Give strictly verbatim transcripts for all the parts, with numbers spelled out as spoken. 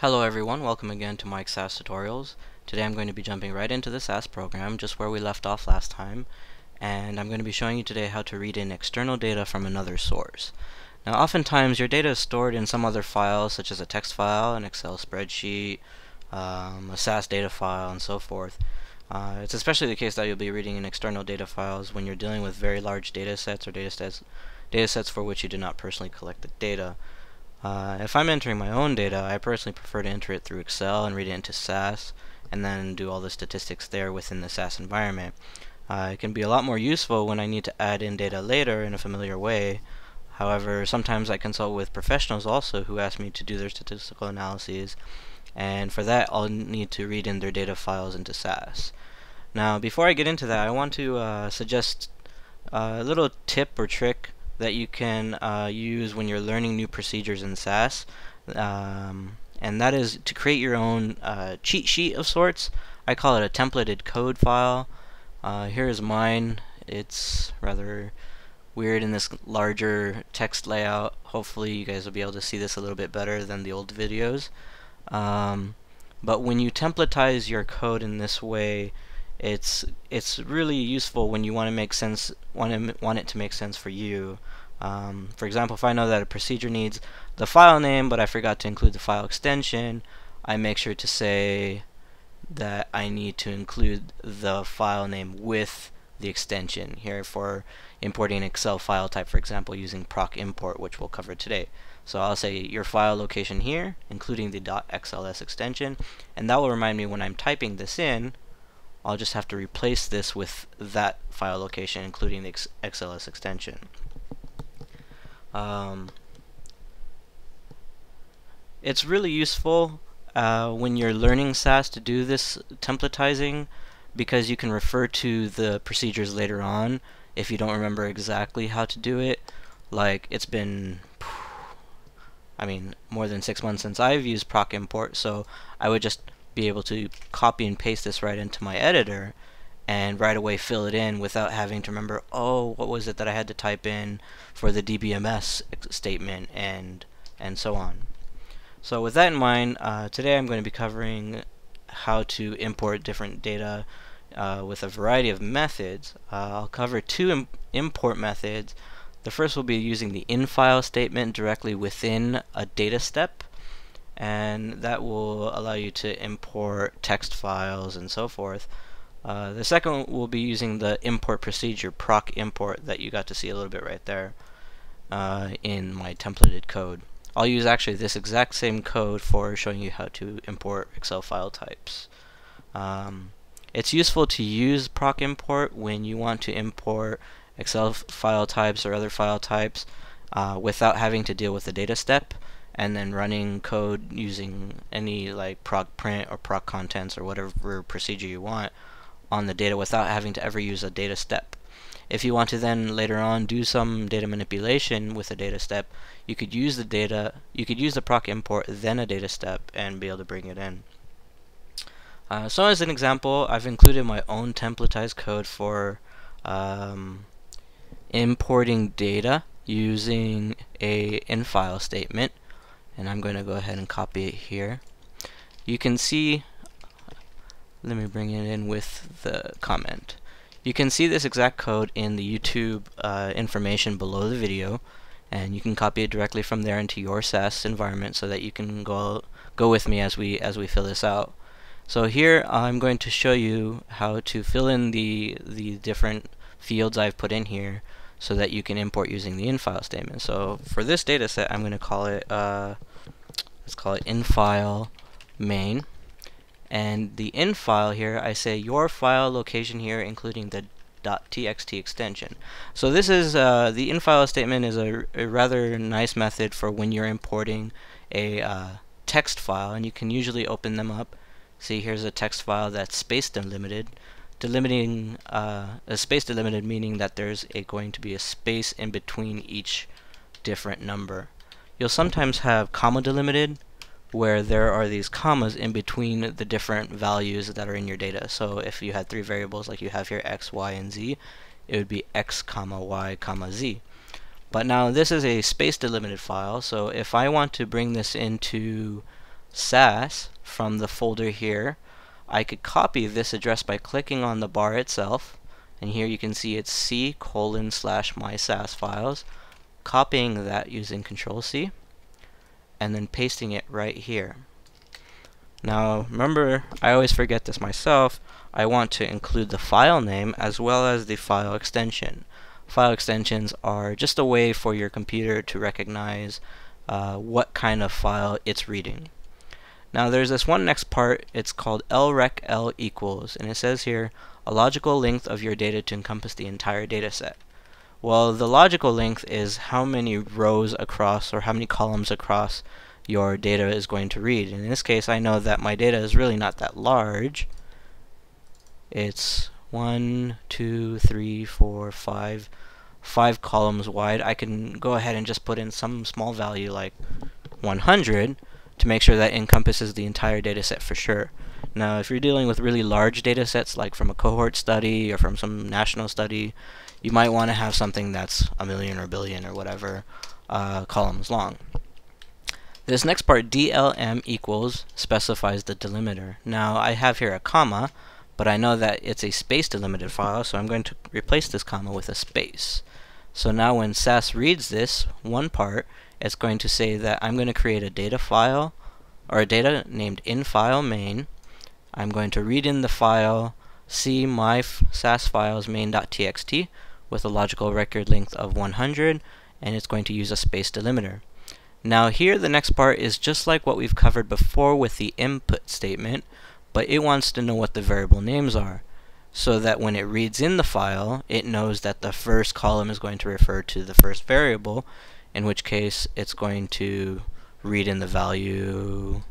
Hello everyone, welcome again to Mike's S A S Tutorials. Today I'm going to be jumping right into the S A S program, just where we left off last time, and I'm going to be showing you today how to read in external data from another source. Now oftentimes your data is stored in some other file, such as a text file, an Excel spreadsheet, um, a S A S data file, and so forth. Uh, it's especially the case that you'll be reading in external data files when you're dealing with very large data sets or data sets, data sets for which you did not personally collect the data. Uh, if I'm entering my own data, I personally prefer to enter it through Excel and read it into S A S, and then do all the statistics there within the S A S environment. Uh, it can be a lot more useful when I need to add in data later in a familiar way. However, sometimes I consult with professionals also who ask me to do their statistical analyses, and for that I'll need to read in their data files into S A S. Now, before I get into that, I want to uh, suggest a little tip or trick that you can uh, use when you're learning new procedures in S A S, um, and that is to create your own uh, cheat sheet of sorts. I call it a templated code file. Uh, here is mine. It's rather weird in this larger text layout. Hopefully you guys will be able to see this a little bit better than the old videos. Um, but when you templatize your code in this way, It's it's really useful when you want to make sense want to, want it to make sense for you. Um, for example, if I know that a procedure needs the file name, but I forgot to include the file extension, I make sure to say that I need to include the file name with the extension here for importing an Excel file type, for example, using proc import, which we'll cover today. So I'll say your file location here, including the .xls extension, and that will remind me when I'm typing this in. I'll just have to replace this with that file location, including the X L S extension. Um, it's really useful uh, when you're learning S A S to do this templatizing, because you can refer to the procedures later on if you don't remember exactly how to do it. Like, it's been, I mean, more than six months since I've used proc import, so I would just be able to copy and paste this right into my editor and right away fill it in without having to remember, oh, what was it that I had to type in for the D B M S statement, and and so on. So with that in mind, uh, today I'm going to be covering how to import different data uh, with a variety of methods. Uh, I'll cover two im import methods. The first will be using the infile statement directly within a data step, and that will allow you to import text files and so forth. Uh, the second will be using the import procedure, proc import, that you got to see a little bit right there uh, in my templated code. I'll use actually this exact same code for showing you how to import Excel file types. Um, it's useful to use proc import when you want to import Excel file types or other file types uh, without having to deal with the data step, and then running code using any like proc print or proc contents or whatever procedure you want on the data without having to ever use a data step. If you want to then later on do some data manipulation with a data step, you could use the data, you could use the proc import, then a data step, and be able to bring it in. Uh, so as an example, I've included my own templatized code for um, importing data using a infile statement. And I'm going to go ahead and copy it here. You can see, let me bring it in with the comment. You can see this exact code in the YouTube uh, information below the video, and you can copy it directly from there into your S A S environment so that you can go go with me as we as we fill this out. So here I'm going to show you how to fill in the the different fields I've put in here so that you can import using the infile statement. So for this data set, I'm going to call it uh, let's call it infile main, and the infile here, I say your file location here, including the .txt extension. So this is uh, the infile statement is a, a rather nice method for when you're importing a uh, text file, and you can usually open them up. See, here's a text file that's space delimited. Delimiting uh, a space delimited, meaning that there's a, going to be a space in between each different number. You'll sometimes have comma delimited, where there are these commas in between the different values that are in your data. So if you had three variables like you have here, x, y, and z, it would be x comma y comma z. But now this is a space delimited file, so if I want to bring this into S A S from the folder here, I could copy this address by clicking on the bar itself, and here you can see it's c colon slash my S A S files, copying that using Control C, and then pasting it right here. Now remember, I always forget this myself, I want to include the file name as well as the file extension. File extensions are just a way for your computer to recognize uh, what kind of file it's reading. Now there's this one next part, it's called lrec l equals, and it says here a logical length of your data to encompass the entire data set. Well, the logical length is how many rows across or how many columns across your data is going to read. And in this case, I know that my data is really not that large. It's one, two, three, four, five, five columns wide. I can go ahead and just put in some small value like one hundred to make sure that encompasses the entire data set for sure. Now, if you're dealing with really large data sets, like from a cohort study or from some national study, you might want to have something that's a million or a billion or whatever uh, columns long. This next part, D L M equals, specifies the delimiter. Now, I have here a comma, but I know that it's a space delimited file, so I'm going to replace this comma with a space. So now when S A S reads this one part, it's going to say that I'm going to create a data file, or a data named in_file_main. I'm going to read in the file c my S A S files main.txt with a logical record length of one hundred, and it's going to use a space delimiter. Now here the next part is just like what we've covered before with the input statement, but it wants to know what the variable names are, so that when it reads in the file, it knows that the first column is going to refer to the first variable, in which case it's going to read in the value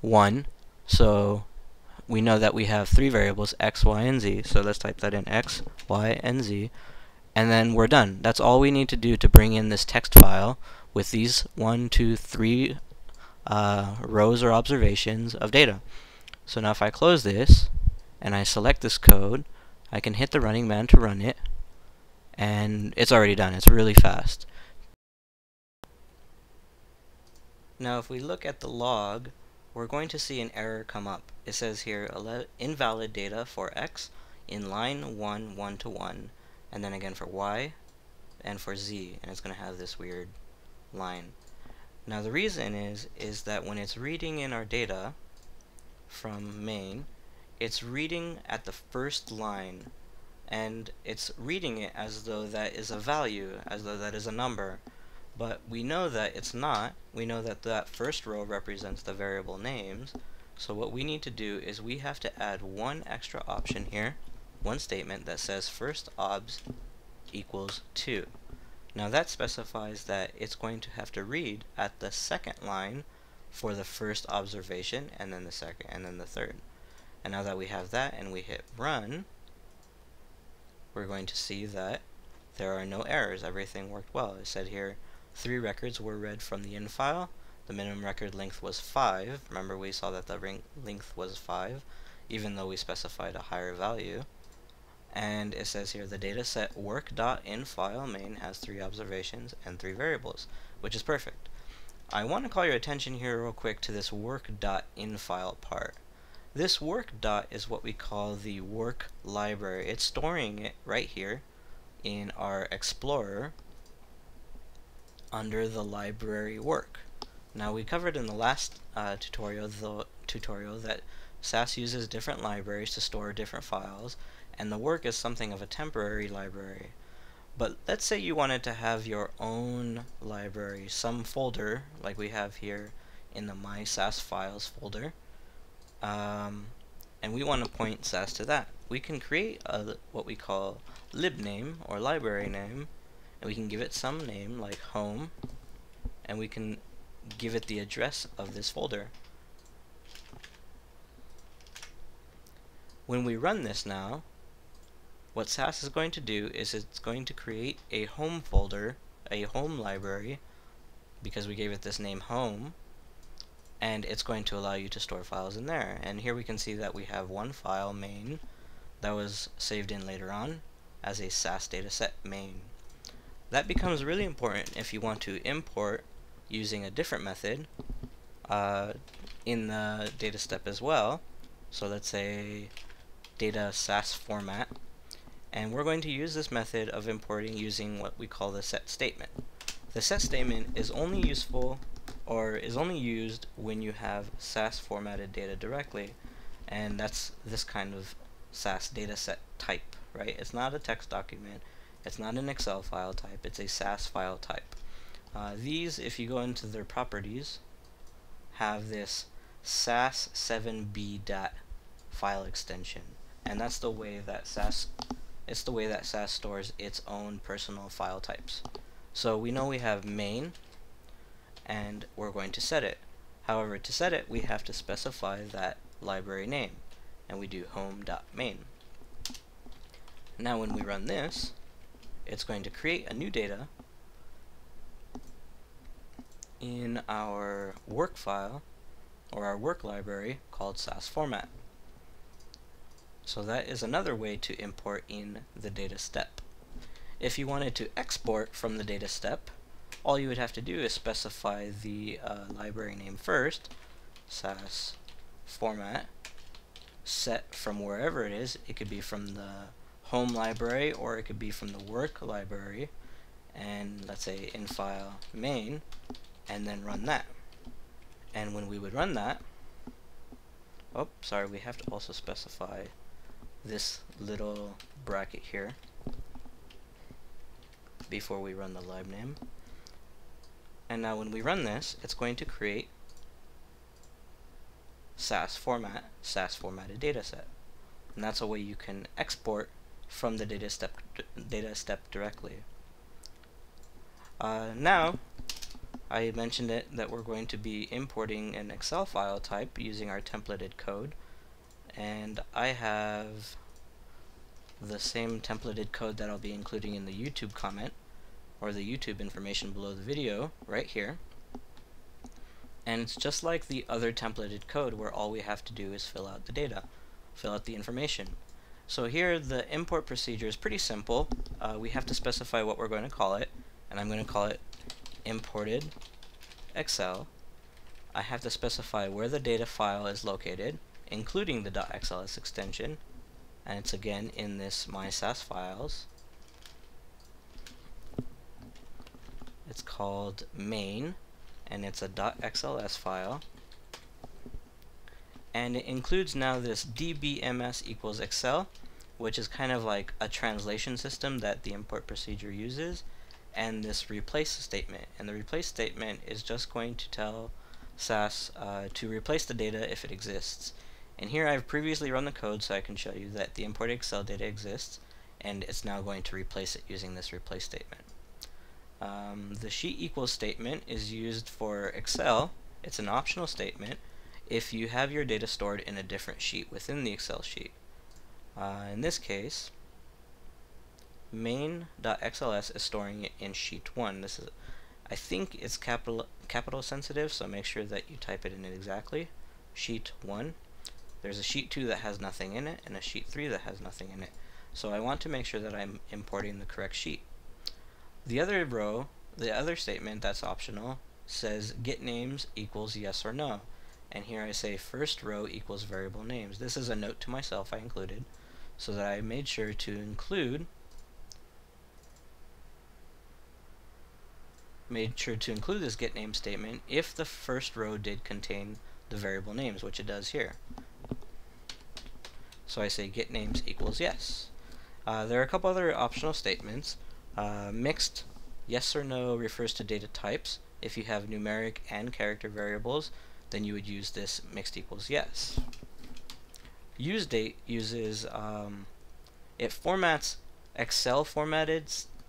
one. So we know that we have three variables, x, y, and z. So let's type that in, x, y, and z. And then we're done. That's all we need to do to bring in this text file with these one, two, three uh, rows or observations of data. So now if I close this and I select this code, I can hit the running man to run it, and it's already done. It's really fast. Now if we look at the log, we're going to see an error come up. It says here invalid data for x in line one, one to one, and then again for y and for z, and it's going to have this weird line. Now the reason is is that when it's reading in our data from main, it's reading at the first line, and it's reading it as though that is a value, as though that is a number. But we know that it's not. We know that that first row represents the variable names. So what we need to do is we have to add one extra option here, one statement that says first obs equals two. Now that specifies that it's going to have to read at the second line for the first observation, and then the second, and then the third. And now that we have that and we hit run, we're going to see that there are no errors. Everything worked well. It said here three records were read from the in file. The minimum record length was five. Remember, we saw that the ring length was five, even though we specified a higher value. And it says here the data set work.inFileMain has three observations and three variables, which is perfect. I want to call your attention here real quick to this work.inFile part. This work dot is what we call the work library. It's storing it right here in our Explorer, under the library work. Now we covered in the last uh, tutorial the tutorial that S A S uses different libraries to store different files, and the work is something of a temporary library. But let's say you wanted to have your own library, some folder like we have here in the My S A S Files folder, um, and we want to point S A S to that. We can create a, what we call libname or library name, and we can give it some name like home, and we can give it the address of this folder. When we run this now, what S A S is going to do is it's going to create a home folder, a home library, because we gave it this name home, and it's going to allow you to store files in there. And here we can see that we have one file main that was saved in later on as a S A S dataset main. That becomes really important if you want to import using a different method uh, in the data step as well. So let's say data sass format, and we're going to use this method of importing using what we call the set statement. The set statement is only useful or is only used when you have sass formatted data directly, and that's this kind of sass dataset type, right? It's not a text document, it's not an Excel file type, it's a sass file type. Uh, these, if you go into their properties, have this sass seven b dot file extension, and that's the way that sass it's the way that sass stores its own personal file types. So we know we have main, and we're going to set it. However, to set it, we have to specify that library name, and we do home.main. Now when we run this, it's going to create a new data in our work file or our work library called sass format. So that is another way to import in the data step. If you wanted to export from the data step, all you would have to do is specify the uh, library name first, sass format, set from wherever it is. It could be from the home library, or it could be from the work library, and let's say in file main, and then run that. And when we would run that, oh sorry, we have to also specify this little bracket here before we run the lib name. And now when we run this, it's going to create sass format, sass formatted dataset. And that's a way you can export from the data step, data step directly. Uh, now, I mentioned it that we're going to be importing an Excel file type using our templated code. And I have the same templated code that I'll be including in the YouTube comment, or the YouTube information below the video right here. And it's just like the other templated code where all we have to do is fill out the data, fill out the information. So here the import procedure is pretty simple. Uh, we have to specify what we're going to call it, and I'm going to call it imported Excel. I have to specify where the data file is located, including the .xls extension, and it's again in this my sass files. It's called main, and it's a .xls file, and it includes now this dbms equals Excel, which is kind of like a translation system that the import procedure uses, and this replace statement. And the replace statement is just going to tell sass uh, to replace the data if it exists. And here I've previously run the code, so I can show you that the imported Excel data exists, and it's now going to replace it using this replace statement. Um, the sheet equals statement is used for Excel. It's an optional statement if you have your data stored in a different sheet within the Excel sheet. Uh, in this case, main.xls is storing it in sheet one. This is, I think it's capital capital sensitive, so make sure that you type it in it exactly. Sheet one. There's a sheet two that has nothing in it, and a sheet three that has nothing in it. So I want to make sure that I'm importing the correct sheet. The other row, the other statement that's optional, says get names equals yes or no. And here I say first row equals variable names. This is a note to myself I included, so that I made sure to include made sure to include this get name statement if the first row did contain the variable names, which it does here. So I say get names equals yes. Uh, there are a couple other optional statements. Uh, mixed yes or no refers to data types. If you have numeric and character variables, then you would use this mixed equals yes. UseDate uses um, it formats Excel formatted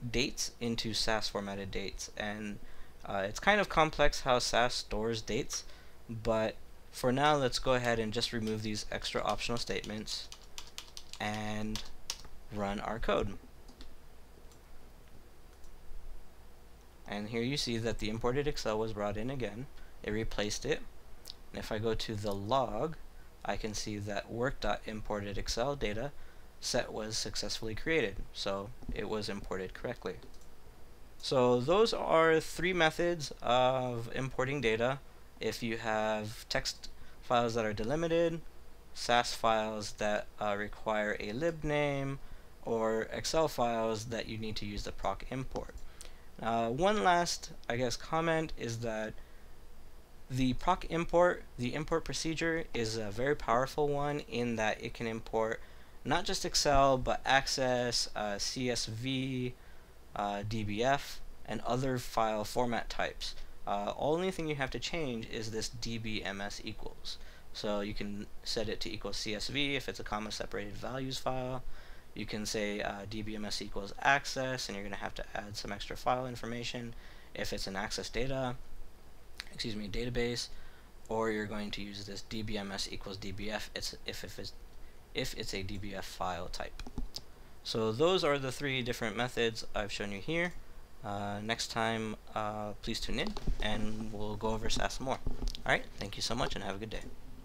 dates into sass formatted dates, and uh, it's kind of complex how sass stores dates, but for now let's go ahead and just remove these extra optional statements and run our code. And here you see that the imported Excel was brought in again. It replaced it. And if I go to the log, I can see that work.imported Excel data set was successfully created. So it was imported correctly. So those are three methods of importing data if you have text files that are delimited, S A S files that uh, require a lib name, or Excel files that you need to use the proc import. Uh, one last, I guess, comment is that the proc import, the import procedure, is a very powerful one in that it can import not just Excel, but Access, uh, C S V, uh, D B F, and other file format types. Uh, only thing you have to change is this D B M S equals. So you can set it to equal C S V if it's a comma separated values file. You can say uh, D B M S equals access, and you're going to have to add some extra file information if it's an access data, excuse me, database, or you're going to use this D B M S equals D B F it's, if, if, it's, if it's a D B F file type. So those are the three different methods I've shown you here. Uh, next time, uh, please tune in, and we'll go over S A S more. All right, thank you so much, and have a good day.